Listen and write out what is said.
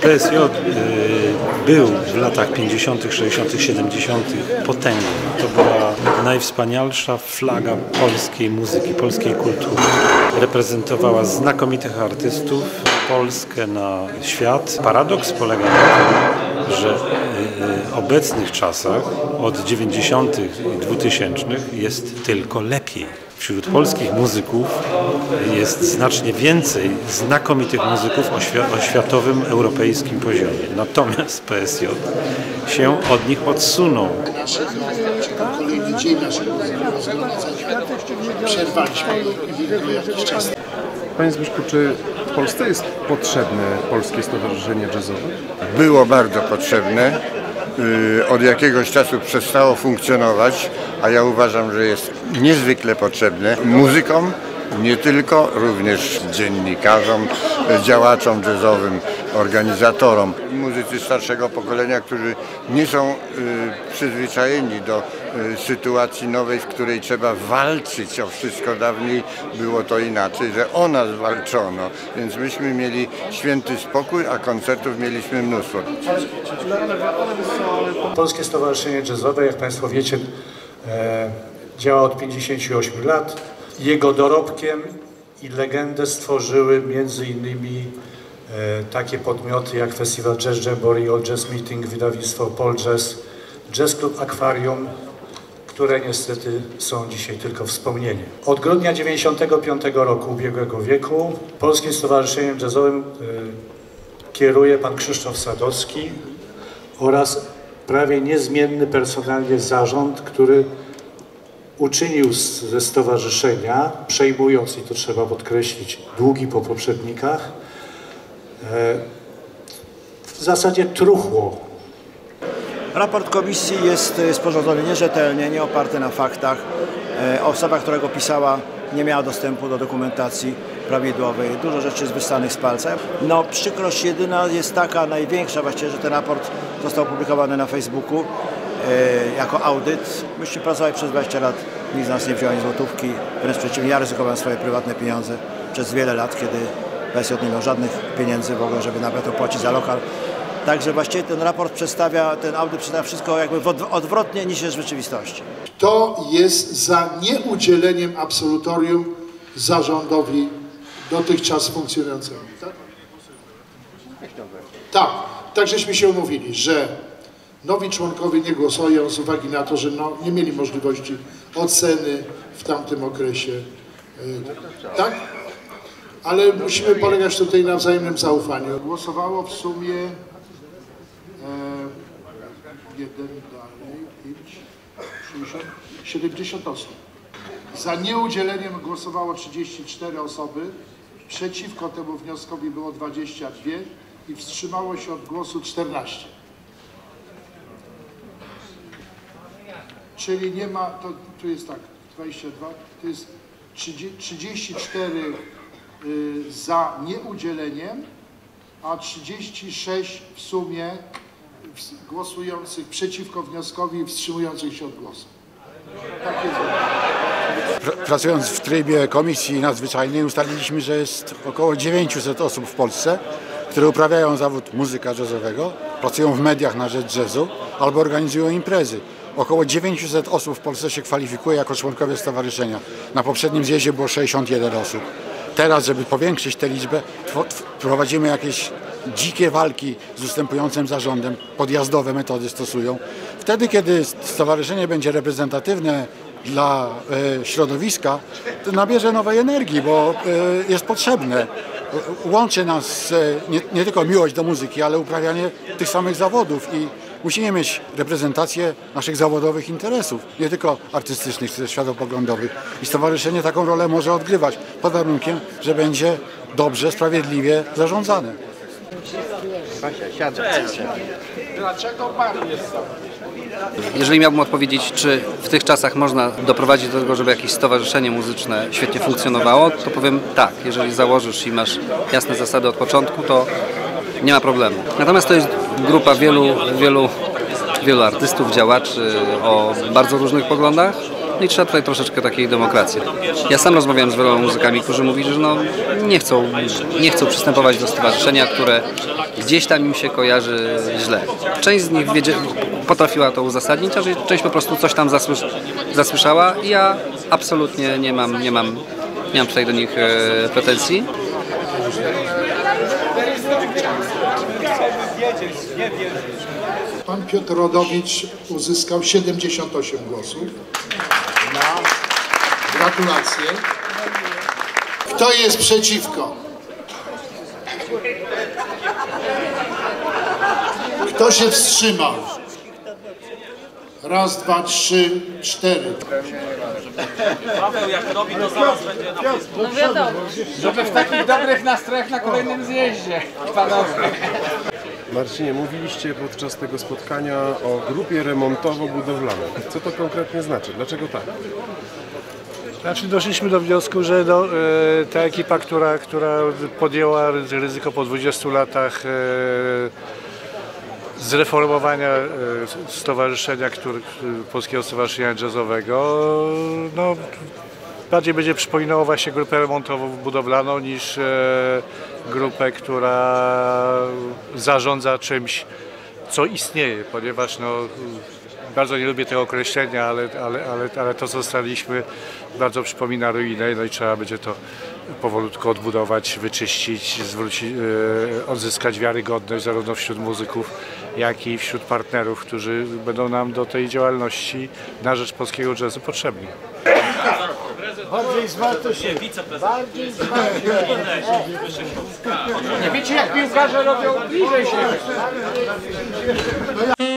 PSJ był w latach 50., 60., 70. potęgą. To była najwspanialsza flaga polskiej muzyki, polskiej kultury. Reprezentowała znakomitych artystów, Polskę na świat. Paradoks polega na tym, że w obecnych czasach, od 90. i 2000. jest tylko lepiej. Wśród polskich muzyków jest znacznie więcej znakomitych muzyków o światowym, europejskim poziomie. Natomiast PSJ się od nich odsunął. Kolejny dzień naszego przerwaliśmy jakiś czas. Panie Zbyszku, czy w Polsce jest potrzebne Polskie Stowarzyszenie Jazzowe? Było bardzo potrzebne. Od jakiegoś czasu przestało funkcjonować, a ja uważam, że jest niezwykle potrzebne muzykom, nie tylko, również dziennikarzom, działaczom jazzowym, organizatorom. Muzycy starszego pokolenia, którzy nie są przyzwyczajeni do sytuacji nowej, w której trzeba walczyć o wszystko. Dawniej było to inaczej, że o nas walczono, więc myśmy mieli święty spokój, a koncertów mieliśmy mnóstwo. Polskie Stowarzyszenie Jazzowe, jak Państwo wiecie, działa od 58 lat. Jego dorobkiem i legendę stworzyły m.in. takie podmioty jak Festiwal Jazz Jamboree, Jazz Meeting, wydawnictwo PolJazz, Jazz Club Akwarium, które niestety są dzisiaj tylko wspomnieniem. Od grudnia 1995 roku ubiegłego wieku Polskim Stowarzyszeniem Jazzowym kieruje pan Krzysztof Sadowski oraz prawie niezmienny personalnie zarząd, który uczynił ze stowarzyszenia, przejmując, i to trzeba podkreślić, długi po poprzednikach, w zasadzie truchło. Raport komisji jest sporządzony nierzetelnie, nie oparty na faktach. Osoba, która go pisała, nie miała dostępu do dokumentacji prawidłowej. Dużo rzeczy jest wyssanych z palca. No, przykrość jedyna jest taka, największa właściwie, że ten raport został opublikowany na Facebooku jako audyt. Myśmy pracowali przez 20 lat, nikt z nas nie wziął ani złotówki. Wręcz przeciwnie, ja ryzykowałem swoje prywatne pieniądze przez wiele lat, kiedy PSJ nie miał żadnych pieniędzy w ogóle, żeby nawet opłacić za lokal. Także właściwie ten raport przedstawia, ten audyt przedstawia wszystko jakby odwrotnie niż jest w rzeczywistości. To jest za nieudzieleniem absolutorium zarządowi dotychczas funkcjonującemu. Tak? Tak, tak żeśmy się umówili, że nowi członkowie nie głosują z uwagi na to, że no, nie mieli możliwości oceny w tamtym okresie. Tak? Ale musimy polegać tutaj na wzajemnym zaufaniu. Głosowało w sumie 70 osób. Za nieudzieleniem głosowało 34 osoby, przeciwko temu wnioskowi było 22 i wstrzymało się od głosu 14. Czyli nie ma, to tu jest tak, 22, to jest 34 za nieudzieleniem, a 36 w sumie głosujących przeciwko wnioskowi i wstrzymujących się od głosu. Tak jest. Pracując w trybie komisji nadzwyczajnej ustaliliśmy, że jest około 900 osób w Polsce, które uprawiają zawód muzyka jazzowego, pracują w mediach na rzecz jazzu albo organizują imprezy. Około 900 osób w Polsce się kwalifikuje jako członkowie stowarzyszenia. Na poprzednim zjeździe było 61 osób. Teraz, żeby powiększyć tę liczbę, prowadzimy jakieś dzikie walki z ustępującym zarządem, podjazdowe metody stosują. Wtedy, kiedy stowarzyszenie będzie reprezentatywne dla środowiska, to nabierze nowej energii, bo jest potrzebne. Łączy nas nie tylko miłość do muzyki, ale uprawianie tych samych zawodów i musimy mieć reprezentację naszych zawodowych interesów, nie tylko artystycznych, czy też światopoglądowych. I stowarzyszenie taką rolę może odgrywać, pod warunkiem, że będzie dobrze, sprawiedliwie zarządzane. Dlaczego pan jest sam? Jeżeli miałbym odpowiedzieć, czy w tych czasach można doprowadzić do tego, żeby jakieś stowarzyszenie muzyczne świetnie funkcjonowało, to powiem tak. Jeżeli założysz i masz jasne zasady od początku, to nie ma problemu. Natomiast to jest grupa wielu wielu artystów, działaczy o bardzo różnych poglądach. No i trzeba tutaj troszeczkę takiej demokracji. Ja sam rozmawiałem z wieloma muzykami, którzy mówili, że no, nie chcą przystępować do stowarzyszenia, które gdzieś tam im się kojarzy źle. Część z nich potrafiła to uzasadnić, a część po prostu coś tam zasłyszała i ja absolutnie nie mam tutaj do nich pretensji. Pan Piotr Rodowicz uzyskał 78 głosów. Gratulacje. Kto jest przeciwko? Kto się wstrzymał? Raz, dwa, trzy, cztery. Paweł jak robi, to zaraz będzie na Facebooku. Żeby w takich dobrych nastrojach na kolejnym zjeździe. Marcinie, mówiliście podczas tego spotkania o grupie remontowo-budowlanej. Co to konkretnie znaczy? Dlaczego tak? Znaczy doszliśmy do wniosku, że ta ekipa, która podjęła ryzyko po 20 latach zreformowania stowarzyszenia, Polskiego Stowarzyszenia Jazzowego, no, bardziej będzie przypominało właśnie grupę remontowo-budowlaną niż grupę, która zarządza czymś, co istnieje, ponieważ no, bardzo nie lubię tego określenia, ale to, co zostaliśmy, bardzo przypomina ruinę, no i trzeba będzie to powolutku odbudować, wyczyścić, odzyskać wiarygodność zarówno wśród muzyków, jak i wśród partnerów, którzy będą nam do tej działalności na rzecz polskiego jazzu potrzebni. Bardziej zwarto się, bardziej zwarto się. Wiecie, jak piłkarze robią bliżej się.